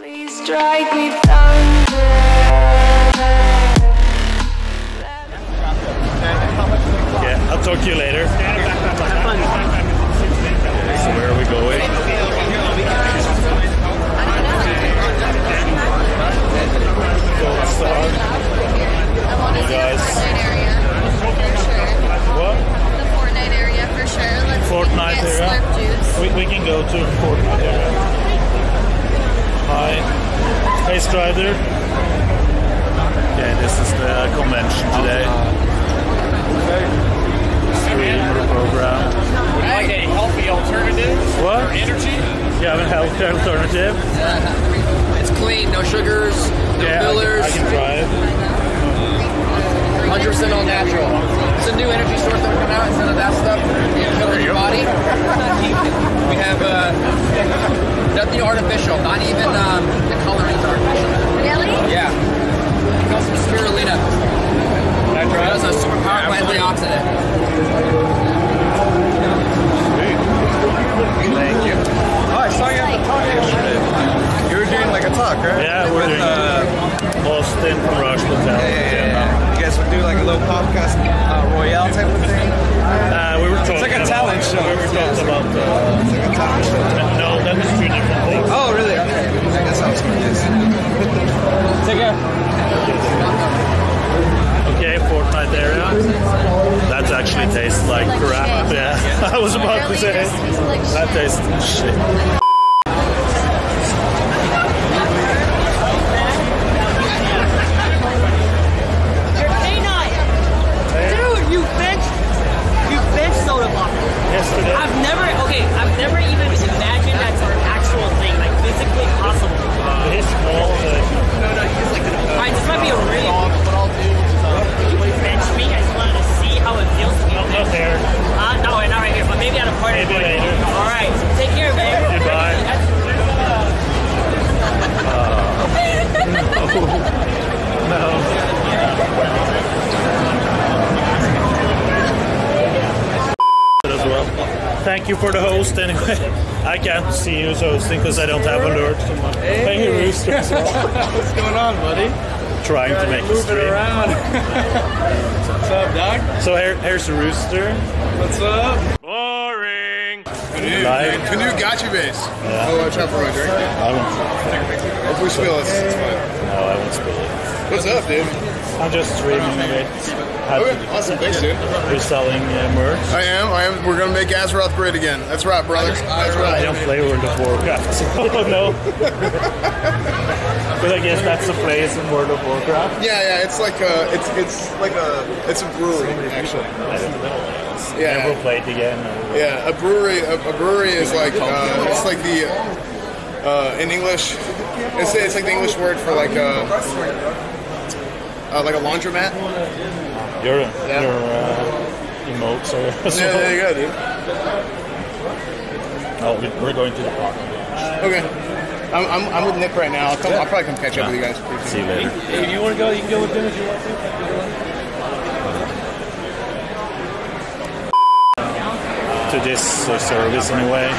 Please strike me thunder. Yeah, I'll talk to you later. Have fun. So where are we going? The Fortnite area for sure. Let's Fortnite area. Slurp Juice. We can go to Fortnite area. Hi, Space Rider. Okay, this is the convention today. Streamer program. Would you like a healthy alternative? What? Or energy? You have a healthy alternative? It's clean, no sugars, no fillers. I can try it. 100% all natural. It's a new energy source that we're coming out. Instead of that stuff, you kill your body. We have nothing artificial. Not even the coloring is artificial. Really? Yeah. It's also spirulina. That's right. It's a super powerful antioxidant. Thank you. Oh, I saw you at the talk yesterday. You were doing like a talk, right? Yeah, we're doing Austin from Rushville. Yeah. You guys would do like a little podcast royale type of thing? We were talking. It's like a talent show. We were talking about it's like a talent show. No, that was two different things. Oh, really? Okay. I guess I was confused. Take care. Okay, Fortnite area. That actually tastes like crap. Yeah, I was about to say that tastes shit. Yesterday. I've never even imagined that's an actual thing, like physically possible. His ball, this might be a rig. You would bench me. I just wanted to see how it feels to be not there. No, not right here, but maybe at a party. Maybe later. All right, take care, babe. Goodbye. Thank you for the host anyway. I can't see who's hosting because I don't have alert. Hey. Thank you, Rooster. As well. What's going on, buddy? Trying to make move it around. What's up, Doc? So here's the Rooster. What's up? Boring. Knut got you, base. Yeah. Oh, watch out for a drink. I won't. If we spill it, it's fine. No, I won't spill it. What's up, dude? I'm just streaming it. Okay, awesome, thanks, dude. You're selling merch? I am. We're gonna make Azeroth great again. That's right, brother. That's right. I don't play World of Warcraft, so I don't know. But I guess that's the place in World of Warcraft. Yeah, it's a brewery actually. I don't know. Yeah, I never played again. Yeah, a brewery is like it's like the in English, it's like the English word for like a laundromat. Your emotes or something. Yeah, there you go, dude. Oh, we're going to the park. Okay. I'm with Nick right now. I'll probably come catch up with you guys pretty soon. See you later. If you want to go, you can go with him if you want to. To this service anyway.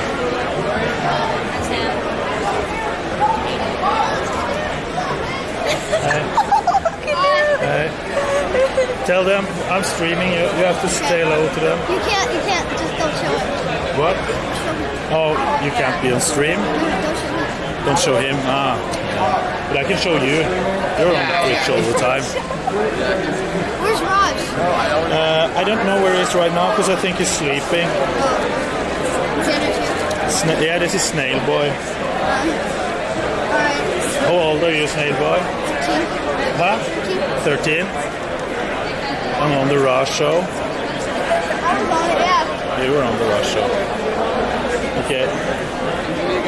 Tell them I'm streaming. You have to stay low to them. You can't. Just don't show it. What? Oh, you can't be on stream. Don't show him. Ah, but I can show you. You're on Twitch all the time. Where's Raj? I don't know where he is right now because I think he's sleeping. Yeah, this is Snail Boy. How old are you, Snail Boy? 13. Huh? 13? I'm on the Rush show. You were on the Rush show. Okay.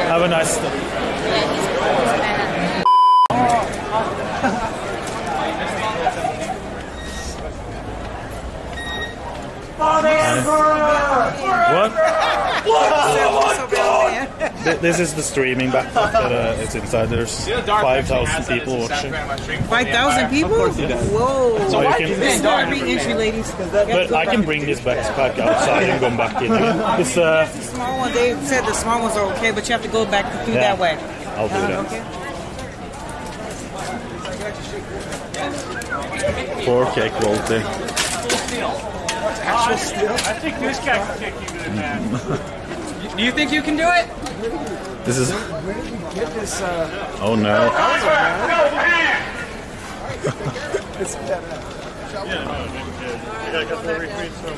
Have a nice day. This is the streaming backpack that it's inside. There's 5,000 people watching. 5,000 people? Whoa! So you can, this is not re-entry, ladies. But I can bring this backpack outside and go back in. It's a small one. They said the small ones are okay, but you have to go back through that way. I'll do that. Okay. 4K quality. I think this guy can kick you to the man. Do you think you can do it? This is. Where did you get this? Oh no. It's better. Yeah, no, I got a couple of retweets from.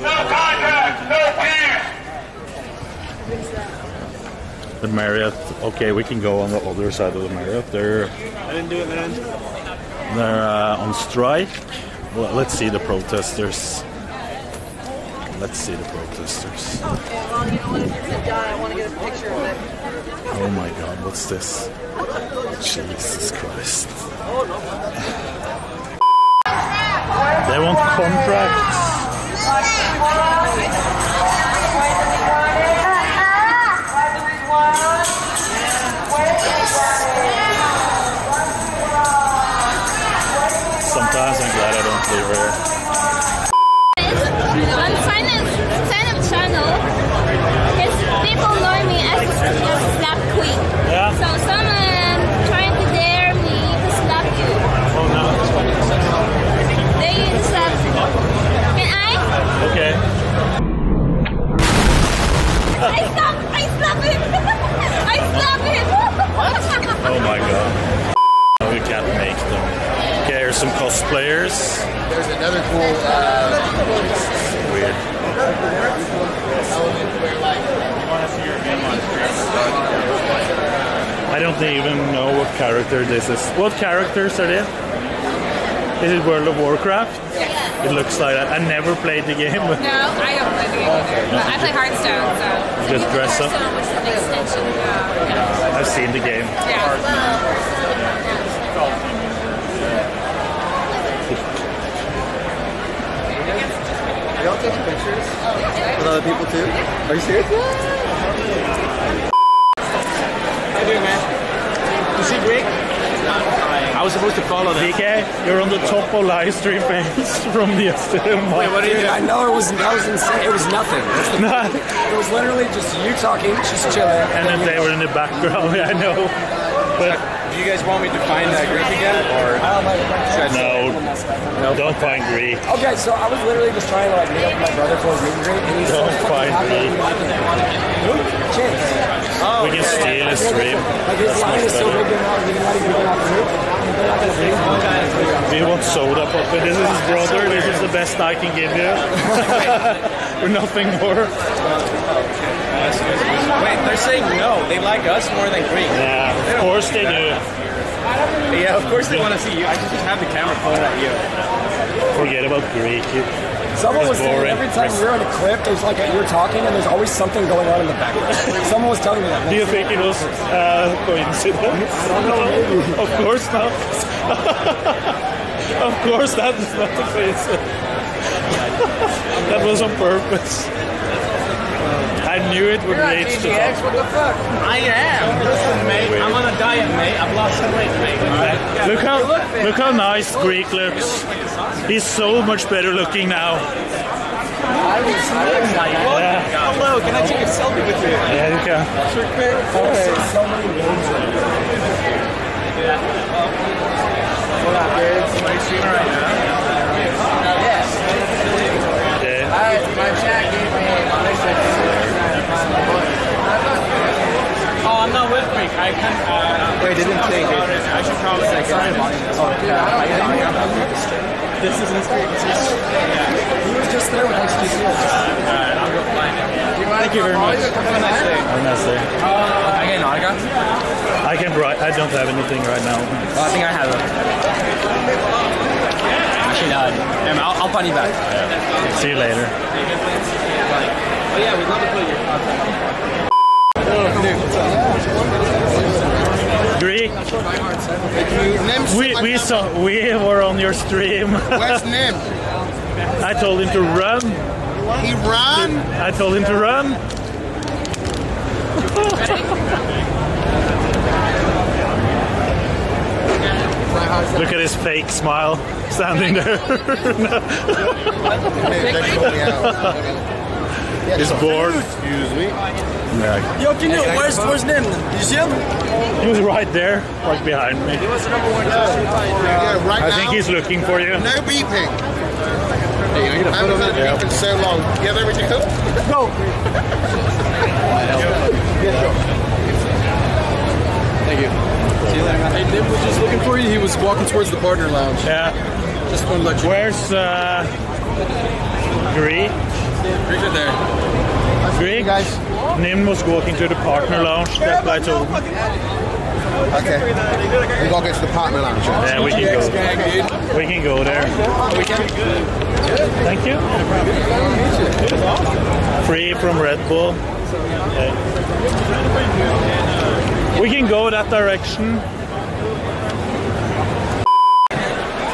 No contact! No hands! The Marriott. Okay, we can go on the other side of the Marriott. They're. I didn't do it, man. They're on strike. Well, let's see the protesters. Let's see the protesters. I want to get a picture of it. Oh my god, what's this? Jesus Christ. They want contracts. Sometimes I'm glad I don't live here. On Silent Channel, people know me as Slap Queen. Yeah. So someone trying to dare me to slap you. Oh no. They slap me. Can I? Okay. I slap him! I slap him! Oh my god. We can't make them. Okay, here's some cosplayers. There's another cool weird element where like you want to see your name on screen. I don't even know what character this is. What characters are there? Is it World of Warcraft? Yes. It looks like that. I never played the game. No, I don't play the game either. But I play Hearthstone, so. You just dress up? Hearthstone, which is an extension. Yeah. I've seen the game. Yeah. Are y'all taking pictures with other people too? Are you serious? How you doing, man? Is he break? I was supposed to follow that. DK, you're on the top of live stream fans from the yesterday. Wait, what are you doing? I know I was insane. It was nothing. It was literally just you talking, just chilling. And then they were in the background. Yeah, I know. But. Do you guys want me to find that Greek again, or no? Don't find Greek. Okay, so I was literally just trying to like meet up with my brother for a meet and greet, and he's don't so find Greek. Chance. Oh, we can steal his stream. Like his line is so big, they're not even going off the roof. We want soda pop, but this is his brother. This is the best I can give you. We're nothing more. Wait, they're saying no. They like us more than Greek. Yeah, of course they do. Yeah, of course they want to see you. I just have the camera pointed at you. Forget about Greek. Someone was saying every time we were on a clip, there's like you're talking and there's always something going on in the background. Someone was telling me that. Do you think it was coincidence? I don't know. Of course not. Of course that is not the coincidence. That was on purpose. I knew it would reach to that. What the fuck? I am. Listen, mate. I'm on a diet, mate. I've lost some weight, mate. Right? Look how nice Greek looks. He's so much better looking now. Yeah. Hello, can I take a selfie with you? Yeah, you can. What up, kids? Are you seeing right now? My chat gave me I'm not with me. I can't. Wait, didn't take it. I should probably say sorry about it. This is his He was just there with XQC. Alright, I'll go find it. Thank you very much. Have a nice day. Have a nice day. I get an autograph? I can write. I don't have anything right now. Well, I think I have it. Actually, I'll find you back. Yeah. See you later. Oh yeah, we'd love to play your contact. Greek. We were on your stream. Where's Nymn? I told him to run. He ran? I told him to run. Look at his fake smile standing there. It's bored. Excuse me. Yeah. Yo, Knut, where's Nymn? Did you see him? He was right there, right behind me. He was the number one. Right I think he's looking for you. No beeping. Hey, I haven't had a beep in so long. You have everything cooked? No. Thank you. See you later. Hey, Nymn was just looking for you. He was walking towards the partner lounge. Yeah. Just one look. Where's Greek? Greek are there. Greek, guys. Nymn was walking to the partner lounge. That's why I told him. Okay. We gotta go to the partner lounge. Yeah, we can go. We can go there. We can. Thank you. Free from Red Bull. Okay. We can go that direction.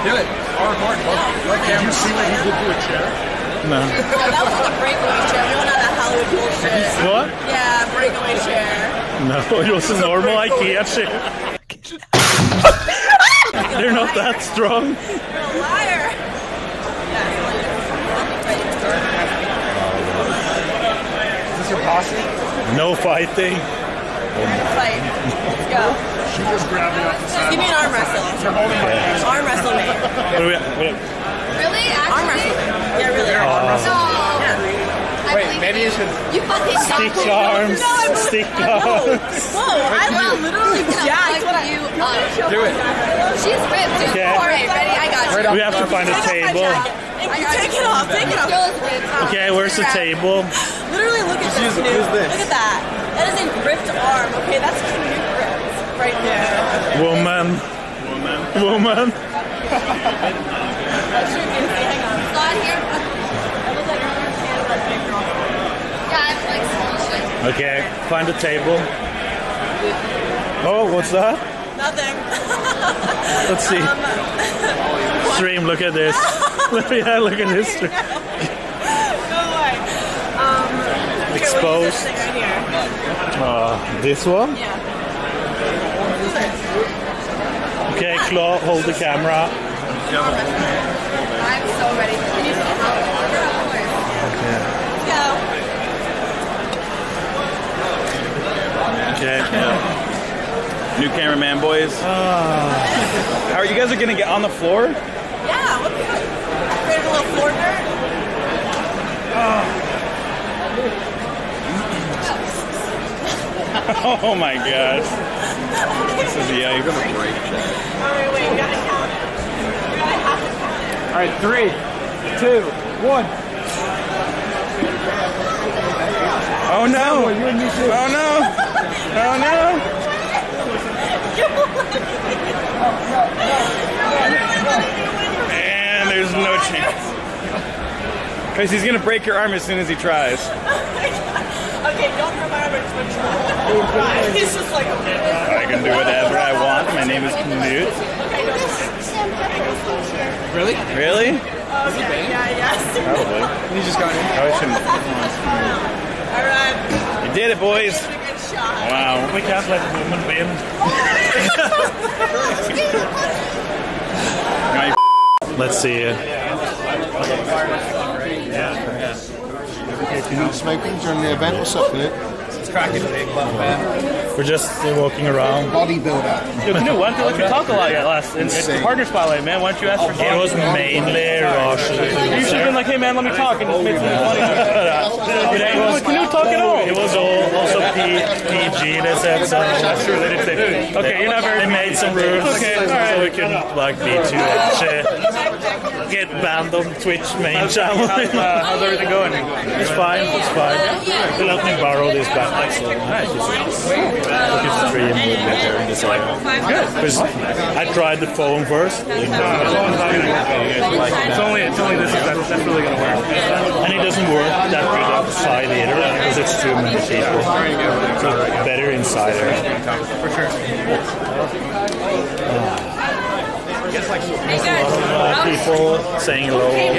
Do it. Let camera see what he did to a chair. No. Yeah, that was a breakaway chair. We went on that Hollywood bullshit. What? Yeah, breakaway chair. No, it was a normal Ikea chair. They're not that strong. You're a liar. Is this your posse? No fighting. We're in the fight. Let's go. She just grabbed me off the side. Give me an arm wrestle. Arm wrestle me. Really? Arm wrestle me. Yeah, really. Arm wrestle. No. Yeah. Wait, maybe you should... You fucking stop. Stick arms. No, stick arms. Whoa, I will literally fuck you up. Do it. She's ripped, dude. Okay. Alright, ready? I got you. We have to find a table. Take it off. Take it off. Okay, where's the table? Literally, look at this. Look at that. That is a ripped arm. Okay, that's cute. Right there. Woman. Woman. Woman. Okay, find a table. Oh, what's that? Nothing. Let's see. Stream, look at this. Yeah, look at this. No way. Exposed. This one? Yeah. Okay, Claw, hold the camera. I'm so ready. Can you see how okay. Go. Okay, yeah. New cameraman boys. How are you guys gonna get on the floor? Yeah, what the fuck? Created a little floor dirt. Oh my gosh. This is the egg. Alright, wait, you gotta count it. You gotta have to count it. Alright, 3, 2, 1. Oh no! Oh no! Oh no! And there's no chance. Because he's gonna break your arm as soon as he tries. Okay, don't throw my arm at Twitch. He's just like, okay. I can do whatever I want. My name is Knut. Really? Really? Oh, okay. Yeah, yes. Probably. He just got in. Probably shouldn't. All right. You did it, boys. Wow. We can't let the woman win. Let's see you. Yeah. Okay, if you need smoking during the event, what's up with it? It's cracking big, man. We're just walking around. Bodybuilder. Yo, Knut, why don't you let you talk a lot yet last? It's the partner spotlight, man. Why don't you ask for It was mainly Rosh. You should have been like, hey, man, let me talk and just make something funny. Knut, talk at all. It was all also PG, they said. So. That's true, they did say PG. Okay, you're not very... They made some rules so we couldn't, like, be too much. Get banned on Twitch main channel. How's everything going? It's fine, it's fine. Let me borrow this backpack. So I tried the phone first. It's only this that's really gonna work. And it doesn't work that good outside either because it's too many people. So better inside. For sure. Hey guys, people saying hello all the time.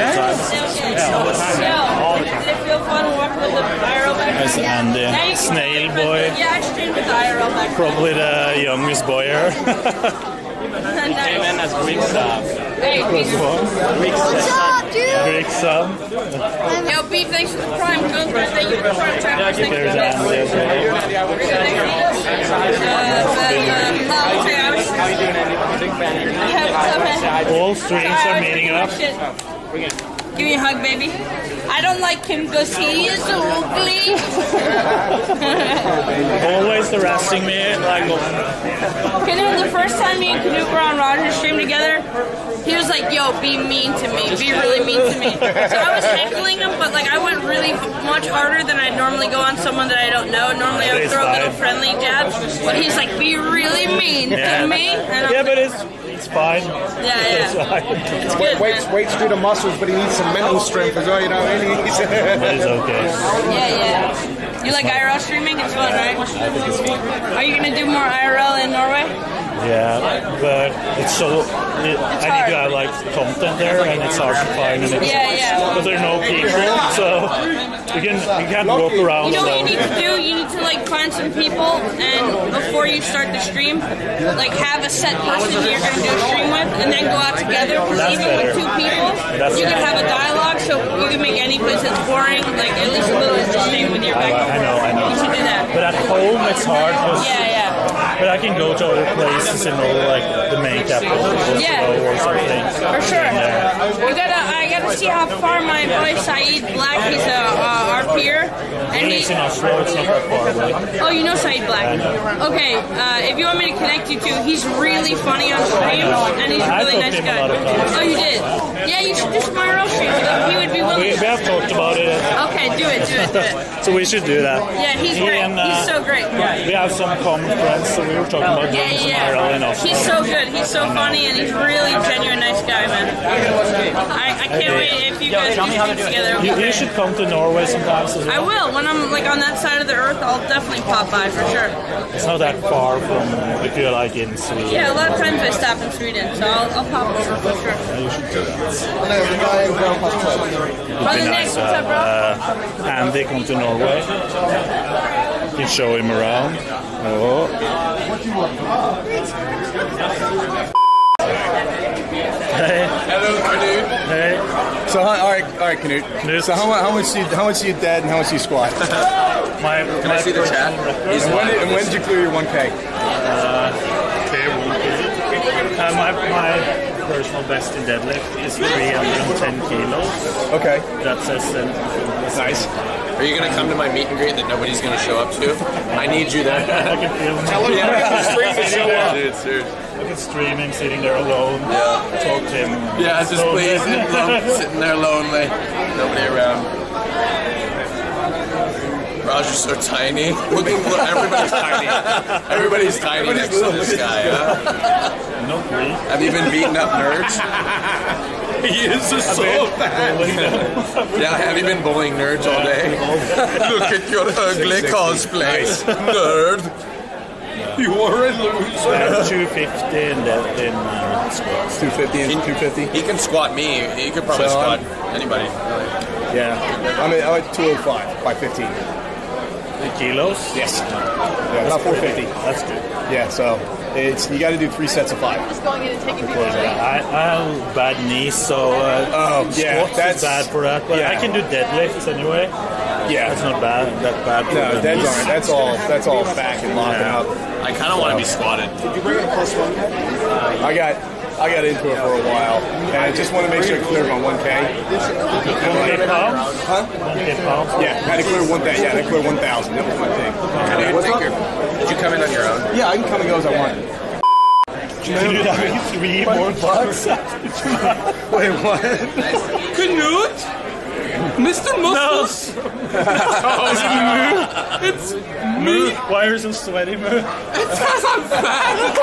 Yeah, all the time. Did it feel fun walking with the IRL back there? And the snail boy. Yeah, I streamed with the IRL back there. Probably the youngest boy here. He came in as Greek staff. Hey, Greek staff. Great sub. Yo, Beef, thanks for the prime content. Thank you for the prime trappers. Thank you for the best. All streams are meeting up. Give me a hug, baby. I don't like him because he is ugly. Always harassing me. Like, Knut, the first time me and Knut were on Roger's stream together, he was like, yo, be mean to me. Be really mean to me. So I was heckling him, but like I went really much harder than I'd normally go on someone that I don't know. Normally I would throw little friendly jabs. But he's like, be really mean to me. And yeah, but it's fine. Yeah, yeah. It's good, waits through the muscles, but he needs some mental strength as well, you know what I mean? But it's okay. Yeah, yeah. You like IRL streaming? It's fun, right? I think it's fun. Are you going to do more IRL in Norway? Yeah, but it's so... I need to add, like, content there, and it's hard to find. And it's, yeah, yeah. But there are no people, so you can walk around. You know what you need to do? You need to, like, find some people, and before you start the stream, like, have a set person you're going to do a stream with, and then go out together. Because even better. With two people, that's you can have a dialogue, so you can make any place that's boring, like, at least a little interesting with your background. I know. You should do that. But at home, it's hard. Yeah, yeah. But I can go to other places and all, like, the main capital. Yeah, or something. For sure. Yeah. I gotta see how far my boy Saeed Black, he's a RPer. And he lives in Oslo, it's not that far away. Oh, you know Saeed Black. Know. Okay, if you want me to connect you two, he's really funny on stream, and he's a really nice guy. Oh, you did? Yeah, you should do some IRL streams. He would be willing to. We have talked about it. Okay, do it. So we should do that. Yeah, he's great. And, he's so great. Yeah. We have some common friends, so we were talking about doing IRL in Oslo. He's so good. He's so funny, and he's really genuine, nice guy, man. I can't wait if you guys do together. You should come to Norway sometimes as well. I will. When I'm like on that side of the earth, I'll definitely pop by for sure. It's not that far from if you're like in Sweden. Yeah, a lot of times I stop in Sweden, so I'll pop over for sure. Yeah, you should do that. It'd be nice to have Andy come to Norway. You can show him around. Oh. Hey. Hello, Knut. Hey. So, all right, Knut. So, how much do you dead and how much do you squat? Can I see the chat? And when did you clear your 1K? Clear 1K. My personal best in deadlift is 310 kilos. Okay. That says that's nice. Are you gonna come to my meet and greet that nobody's gonna show up to? I need you there. I can feel it. Tell him to stream to show up. Dude, seriously. Look at streaming, sitting there alone. Yeah. Talk to him. Yeah, just please, sitting there lonely. Nobody around. Roger's so tiny. Everybody's tiny. Everybody's tiny next to this guy, huh? Not me. Have you been beating up nerds? He is so fat. Yeah, have you been bullying nerds all day? Look at your ugly cosplay, nerd. You are a loser. That's 250 and that in squats. 250. He can squat me. He could probably squat anybody. Yeah. I'm at 205 by 15. The kilos? Yes. Yeah, about 450. That's good. Yeah. So it's you got to do 3 sets of 5. I'm just going in and taking people. I have bad knees, so squats is bad for that. But yeah. I can do deadlifts anyway. Yeah, that's not bad. That bad. No, that's all back and locking up. I kind of want to be squatted. Did you bring it plus 1K? I got into it for a while, and I just want to make sure I cleared my 1K. 1K pounds? Huh? 1K pounds? Yeah, I had to clear 1K. Yeah, I had to clear 1,000. That was my thing. Did you come in on your own? Yeah, I can come and go as I want. Dude, I mean, 3 more bucks? Wait, what? Knut? Mr. Muscles? No. Oh, it's Moo. It's Moo. Why are you so sweaty, Moo? It's because I'm fat. It's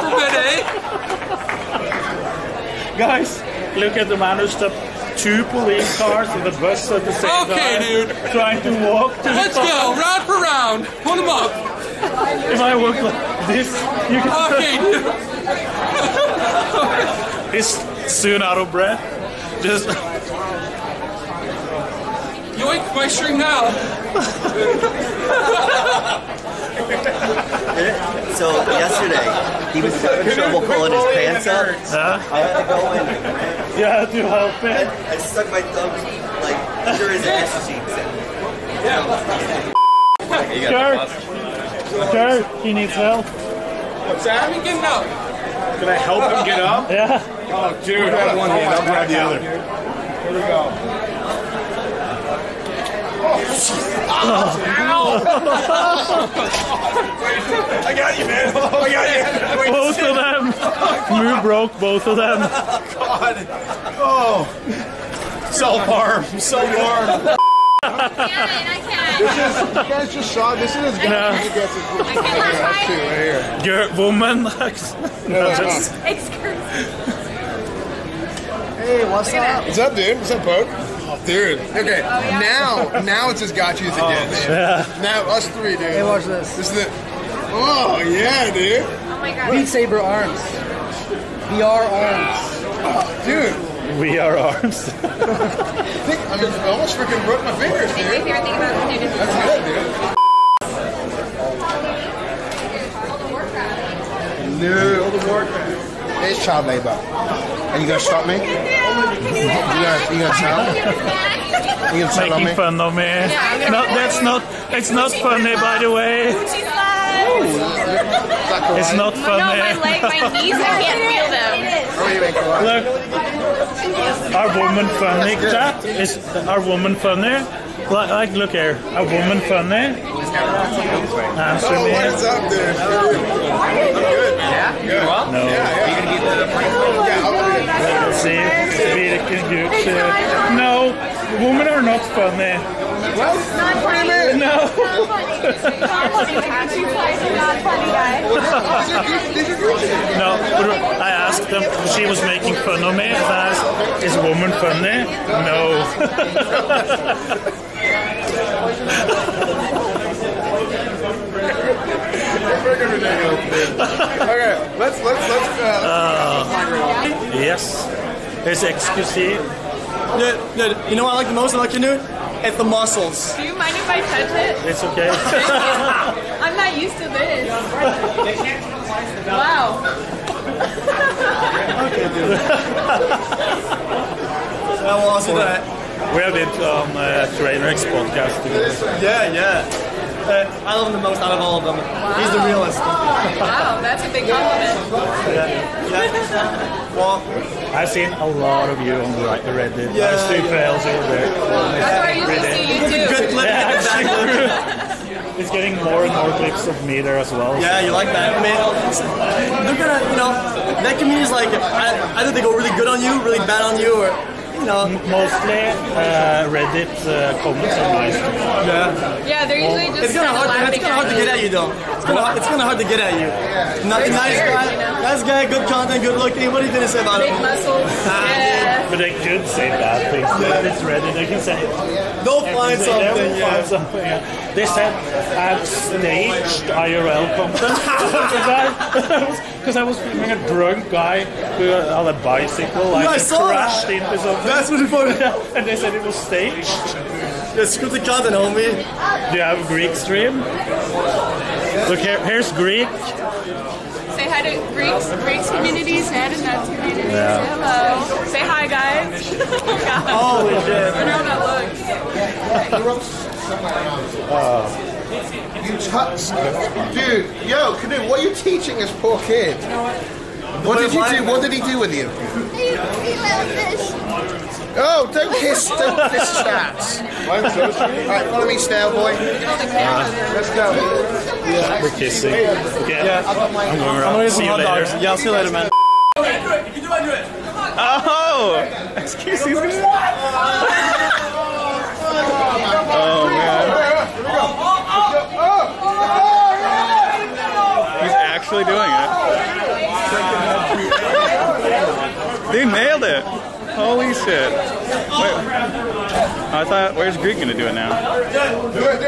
a headache. Guys, look at the man who stopped 2 police cars and the bus at the same time. Okay, dude. Trying to walk to Let's the go, round for round. Pull them up. If I walk like this, you can... Okay, dude. He's soon out of breath. Just... You ain't questioning now. So yesterday, he was having trouble pulling his pants up. I had to go in. Yeah, to help him. I stuck my thumb like under his ass cheeks. Sure, he needs help. What's that? How are you getting up? Can I help him get up? Yeah. Oh, dude, I have one hand, I'll grab the other. Here we go. Oh. I got you, man. Oh, I got you. Wait, both of them. Oh, you broke both of them. Oh, God. Oh. Self-harm. Self-harm. I can't. You guys just saw this. This is going to get this right here. You're woman. Hey, what's up? What's up, dude? What's up, Pope? Dude, okay, now it's as gotchas as it gets. Yeah. Now, us three, dude. Hey, watch this. This is the... Oh, yeah, dude. Oh, my God. Beat Saber arms. VR arms. Oh, dude. VR arms. I almost freaking broke my fingers, dude. That's good, dude. No, World of Warcraft. It's child labor. Are you going to stop me? You gonna tell? You gonna tell on me? Making fun of me. Yeah, no, that's not. It's not funny, by the way. It's not funny. No, my knees. I can't feel them. Look, our woman funny. That is our woman funny. Like, look here. Our woman funny. Answer me. What's up, dude? I'm good. Yeah. Good. No. Yeah. See. No, women are not funny. Well, not funny. No. No, I asked them, she was making fun of me. I asked, is woman funny? No. Okay, let's yes. It's exclusive. Dude, you know what I like the most? I like your nude? It's the muscles. Do you mind if I touch it? It's okay. I'm not used to this. Wow. Okay, dude. I will also do that. We have been on Trainwreck's podcast together. Yeah, yeah. I love him the most out of all of them. Wow. He's the realest. Wow, that's a big compliment. Yeah. Yeah. Well, I've seen a lot of you on the Reddit. Yeah, I see fails over there. That's why I usually see you too. Good clip. Yeah, it's getting more and more clips of me there as well. Yeah, so. You like that? I mean, they're gonna, you know, that community is like either they go really good on you, really bad on you, or. No. Mostly Reddit comments are nice. Yeah. Yeah, they're usually just. It's kind of hard to get at you, though. It's kind of hard to get at you. Nothing nice guy, you know? Nice guy, good content, good looking. What are you gonna say about it? Big muscles. Yeah. But they could say bad things. Yeah. It's Reddit. They can say. They'll find something. Yeah. They said I've staged IRL content because I was filming a drunk guy on a bicycle. Like, I crashed into something. That's what it was. Yeah. And they said it was staged. Yeah, screw the content, homie. Do you have a Greek stream? Look, here's Greek. Say hi to Greeks communities, and Nats communities. Yeah. Say hello. Say hi, guys. Oh, holy shit. I know how that looks. You touched. Dude, yo, Knut, what are you teaching this poor kid? What did you do? What did he do with you? He left this. Oh, don't kiss stats. Alright, follow me, snail boy. Let's go. Yeah. We're kissing. Yeah. I'm going around. See you later. Yeah, I'll see you later, man. You can do it. You can do it. Oh! Excuse me. Oh, man. He's actually doing it. They nailed it. Holy shit. Wait, I thought, where's Greek gonna do it now? Do it.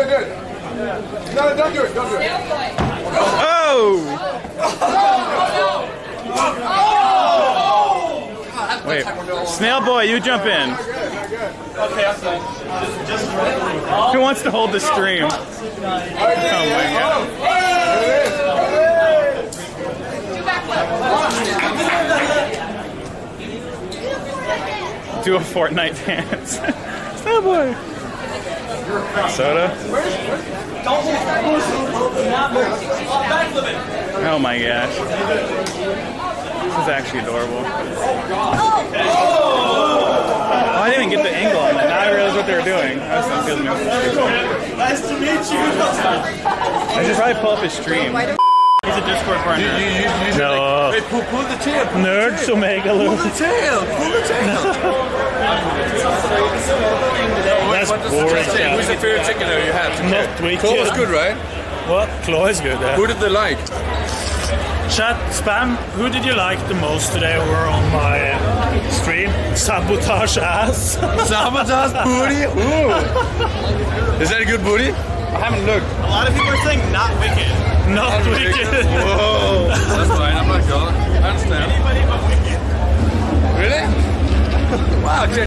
No, don't do it, don't do it. Oh! Wait, Snail Boy, you jump in. Okay, I'm sorry. Who wants to hold the stream? Oh my God. do a Fortnite dance. Snowboy. Soda. Oh my gosh. This is actually adorable. Oh, I didn't even get the angle on that. Now I realize what they were doing. Nice to meet you. I should probably pull up his stream. He's a Discord partner. No. Hey, pull the tail. Nerds will make a little. Pull the tail. Pull the tail. That's boring. Who's the favorite chicken you had? Not Twitch. Claw was good, right? What? Claw is good. Who did they like? Chat, spam. Who did you like the most today? We're on my stream. Sabotage ass. Sabotage booty. Ooh. Is that a good booty? I haven't looked. A lot of people are saying not wicked. Not wicked. Whoa. That's fine, I'm not going. I understand. Anybody but wicked. Really? Wow,